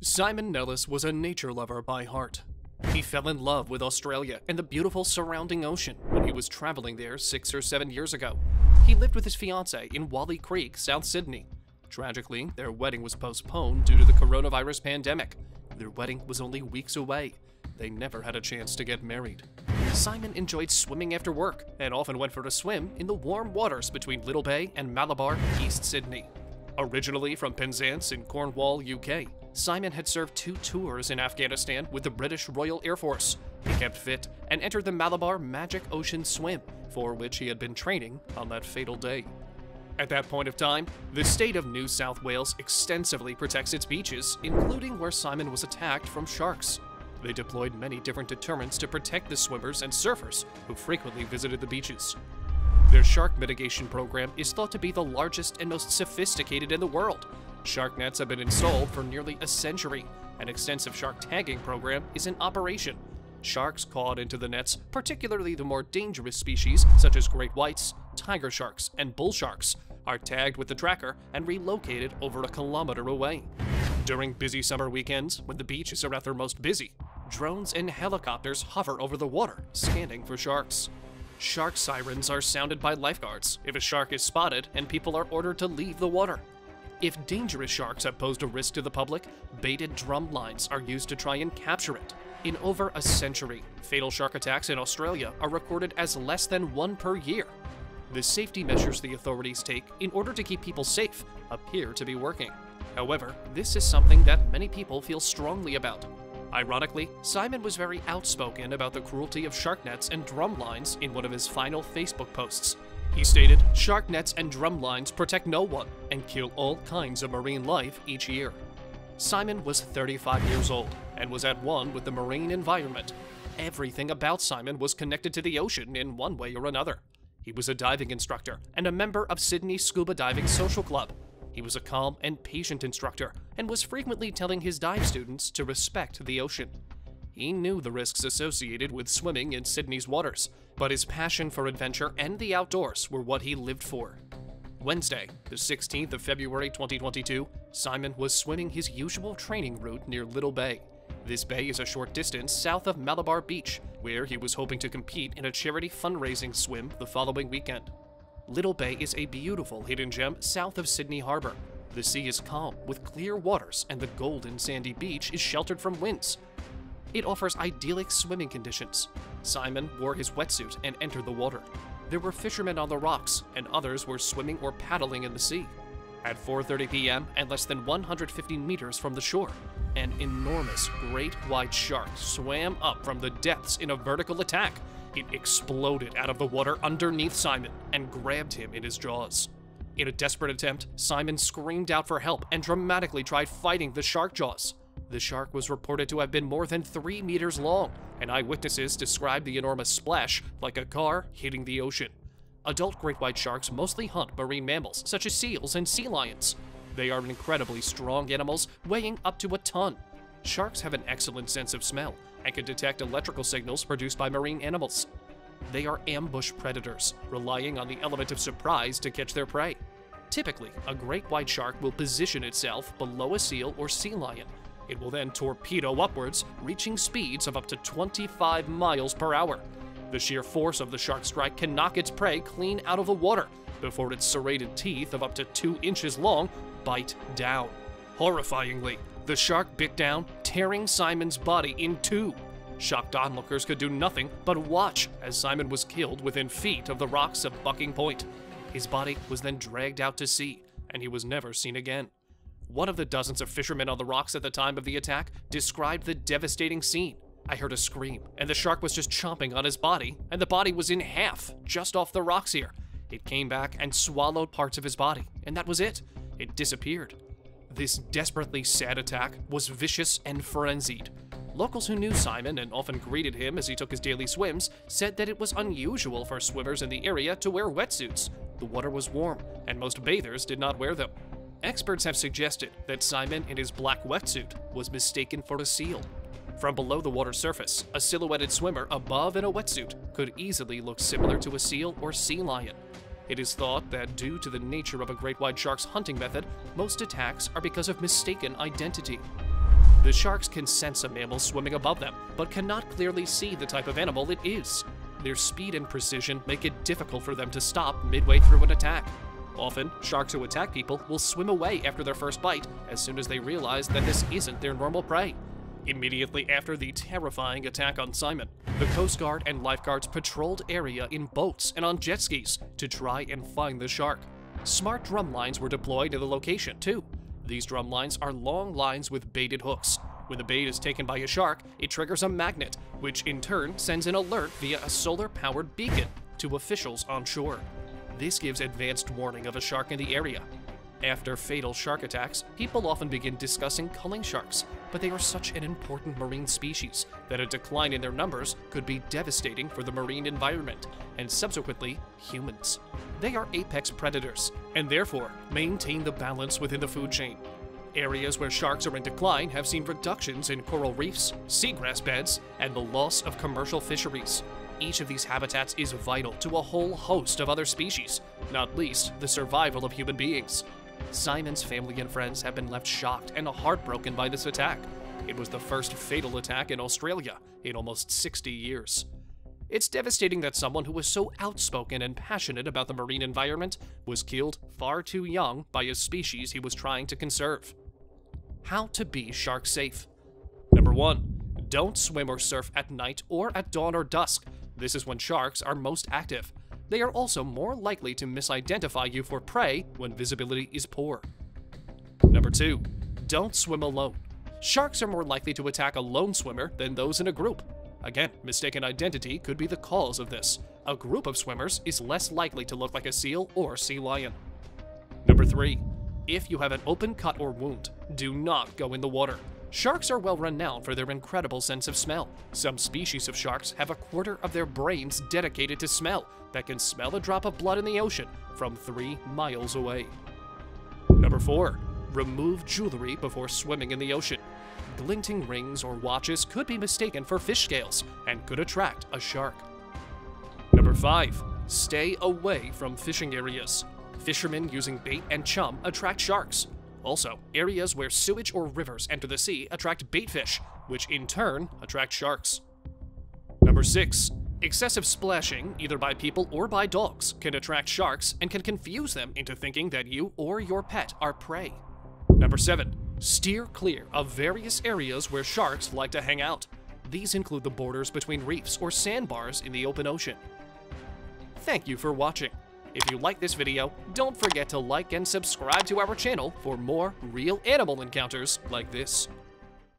Simon Nellist was a nature lover by heart. He fell in love with Australia and the beautiful surrounding ocean when he was traveling there 6 or 7 years ago. He lived with his fiancée in Wally Creek, South Sydney. Tragically, their wedding was postponed due to the coronavirus pandemic. Their wedding was only weeks away. They never had a chance to get married. Simon enjoyed swimming after work and often went for a swim in the warm waters between Little Bay and Malabar, East Sydney. Originally from Penzance in Cornwall, UK, Simon had served 2 tours in Afghanistan with the British Royal Air Force. He kept fit and entered the Malabar Magic Ocean Swim, for which he had been training on that fatal day. At that point of time, the state of New South Wales extensively protects its beaches, including where Simon was attacked from sharks. They deployed many different deterrents to protect the swimmers and surfers who frequently visited the beaches. Their shark mitigation program is thought to be the largest and most sophisticated in the world. Shark nets have been installed for nearly a century. An extensive shark tagging program is in operation. Sharks caught into the nets, particularly the more dangerous species such as great whites, tiger sharks, and bull sharks, are tagged with the tracker and relocated over a kilometer away. During busy summer weekends, when the beaches are at their most busy, drones and helicopters hover over the water, scanning for sharks. Shark sirens are sounded by lifeguards if a shark is spotted, and people are ordered to leave the water. If dangerous sharks have posed a risk to the public, baited drum lines are used to try and capture it. In over a century, fatal shark attacks in Australia are recorded as less than 1 per year. The safety measures the authorities take in order to keep people safe appear to be working. However, this is something that many people feel strongly about. Ironically, Simon was very outspoken about the cruelty of shark nets and drum lines in one of his final Facebook posts. He stated, "Shark nets and drum lines protect no one and kill all kinds of marine life each year." Simon was 35 years old and was at one with the marine environment. Everything about Simon was connected to the ocean in one way or another. He was a diving instructor and a member of Sydney's Scuba Diving Social Club. He was a calm and patient instructor and was frequently telling his dive students to respect the ocean. He knew the risks associated with swimming in Sydney's waters, but his passion for adventure and the outdoors were what he lived for. Wednesday, the 16th of February 2022, Simon was swimming his usual training route near Little Bay. This bay is a short distance south of Malabar Beach, where he was hoping to compete in a charity fundraising swim the following weekend. Little Bay is a beautiful hidden gem south of Sydney Harbour. The sea is calm with clear waters, and the golden sandy beach is sheltered from winds. It offers idyllic swimming conditions. Simon wore his wetsuit and entered the water. There were fishermen on the rocks, and others were swimming or paddling in the sea. At 4:30 p.m., and less than 150 meters from the shore, an enormous great white shark swam up from the depths in a vertical attack. It exploded out of the water underneath Simon and grabbed him in his jaws. In a desperate attempt, Simon screamed out for help and dramatically tried fighting the shark jaws. The shark was reported to have been more than 3 meters long, and eyewitnesses described the enormous splash like a car hitting the ocean. Adult great white sharks mostly hunt marine mammals such as seals and sea lions. They are incredibly strong animals, weighing up to a ton. Sharks have an excellent sense of smell and can detect electrical signals produced by marine animals. They are ambush predators, relying on the element of surprise to catch their prey. Typically, a great white shark will position itself below a seal or sea lion. It will then torpedo upwards, reaching speeds of up to 25 miles per hour. The sheer force of the shark strike can knock its prey clean out of the water before its serrated teeth of up to 2 inches long bite down. Horrifyingly, the shark bit down, tearing Simon's body in two. Shocked onlookers could do nothing but watch as Simon was killed within feet of the rocks of Bucking Point. His body was then dragged out to sea, and he was never seen again. One of the dozens of fishermen on the rocks at the time of the attack described the devastating scene. "I heard a scream, and the shark was just chomping on his body, and the body was in half, just off the rocks here. It came back and swallowed parts of his body, and that was it. It disappeared." This desperately sad attack was vicious and frenzied. Locals who knew Simon and often greeted him as he took his daily swims said that it was unusual for swimmers in the area to wear wetsuits. The water was warm, and most bathers did not wear them. Experts have suggested that Simon in his black wetsuit was mistaken for a seal. From below the water surface, a silhouetted swimmer above in a wetsuit could easily look similar to a seal or sea lion. It is thought that due to the nature of a great white shark's hunting method, most attacks are because of mistaken identity. The sharks can sense a mammal swimming above them, but cannot clearly see the type of animal it is. Their speed and precision make it difficult for them to stop midway through an attack. Often, sharks who attack people will swim away after their first bite as soon as they realize that this isn't their normal prey. Immediately after the terrifying attack on Simon, the Coast Guard and lifeguards patrolled the area in boats and on jet skis to try and find the shark. Smart drum lines were deployed to the location too. These drum lines are long lines with baited hooks. When the bait is taken by a shark, it triggers a magnet, which in turn sends an alert via a solar-powered beacon to officials on shore. This gives advanced warning of a shark in the area. After fatal shark attacks, people often begin discussing culling sharks, but they are such an important marine species that a decline in their numbers could be devastating for the marine environment, and subsequently, humans. They are apex predators, and therefore maintain the balance within the food chain. Areas where sharks are in decline have seen reductions in coral reefs, seagrass beds, and the loss of commercial fisheries. Each of these habitats is vital to a whole host of other species, not least the survival of human beings. Simon's family and friends have been left shocked and heartbroken by this attack. It was the first fatal attack in Australia in almost 60 years. It's devastating that someone who was so outspoken and passionate about the marine environment was killed far too young by a species he was trying to conserve. How to be shark safe. Number 1. Don't swim or surf at night or at dawn or dusk. This is when sharks are most active. They are also more likely to misidentify you for prey when visibility is poor. Number 2. Don't swim alone. Sharks are more likely to attack a lone swimmer than those in a group. Again, mistaken identity could be the cause of this. A group of swimmers is less likely to look like a seal or sea lion. Number 3. If you have an open cut or wound, do not go in the water. Sharks are well renowned for their incredible sense of smell. Some species of sharks have a quarter of their brains dedicated to smell that can smell a drop of blood in the ocean from 3 miles away. Number 4. Remove jewelry before swimming in the ocean. Glinting rings or watches could be mistaken for fish scales and could attract a shark. Number 5. Stay away from fishing areas. Fishermen using bait and chum attract sharks. Also, areas where sewage or rivers enter the sea attract baitfish, which in turn attract sharks. Number 6. Excessive splashing, either by people or by dogs, can attract sharks and can confuse them into thinking that you or your pet are prey. Number 7. Steer clear of various areas where sharks like to hang out. These include the borders between reefs or sandbars in the open ocean. Thank you for watching. If you like this video, don't forget to like and subscribe to our channel for more real animal encounters like this.